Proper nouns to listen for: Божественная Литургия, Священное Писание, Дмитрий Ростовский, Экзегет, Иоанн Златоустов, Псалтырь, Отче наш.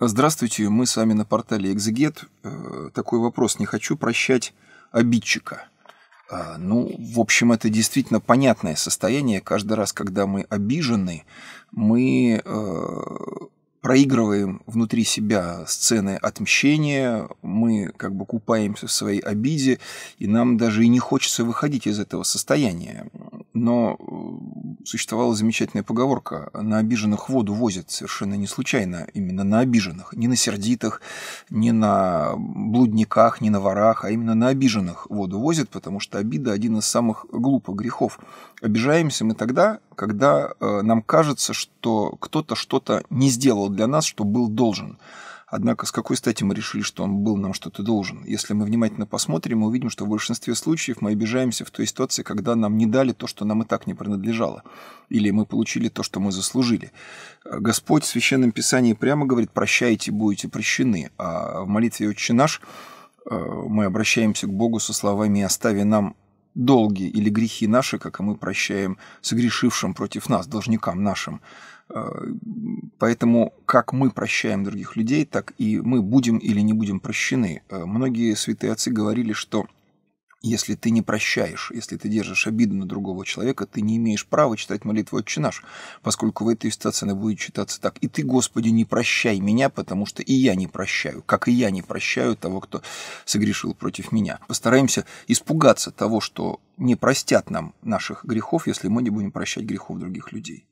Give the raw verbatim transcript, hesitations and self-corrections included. Здравствуйте, мы с вами на портале Экзегет. Такой вопрос: не хочу прощать обидчика. Ну, в общем, это действительно понятное состояние. Каждый раз, когда мы обижены, мы проигрываем внутри себя сцены отмщения, мы как бы купаемся в своей обиде, и нам даже и не хочется выходить из этого состояния. Но существовала замечательная поговорка: на обиженных воду возят, совершенно не случайно именно на обиженных, не на сердитых, не на блудниках, не на ворах, а именно на обиженных воду возят, потому что обида – один из самых глупых грехов. Обижаемся мы тогда, когда нам кажется, что кто-то что-то не сделал для нас, что был должен. Однако, с какой стати мы решили, что он был нам что-то должен? Если мы внимательно посмотрим, мы увидим, что в большинстве случаев мы обижаемся в той ситуации, когда нам не дали то, что нам и так не принадлежало, или мы получили то, что мы заслужили. Господь в Священном Писании прямо говорит: «Прощайте, будете прощены». А в молитве «Отче наш» мы обращаемся к Богу со словами: «Остави нам долги или грехи наши, как и мы прощаем согрешившим против нас, должникам нашим». Поэтому как мы прощаем других людей, так и мы будем или не будем прощены. Многие святые отцы говорили, что если ты не прощаешь, если ты держишь обиду на другого человека, ты не имеешь права читать молитву «Отче наш», поскольку в этой ситуации она будет читаться так: «И ты, Господи, не прощай меня, потому что и я не прощаю, как и я не прощаю того, кто согрешил против меня». Постараемся испугаться того, что не простят нам наших грехов, если мы не будем прощать грехов других людей.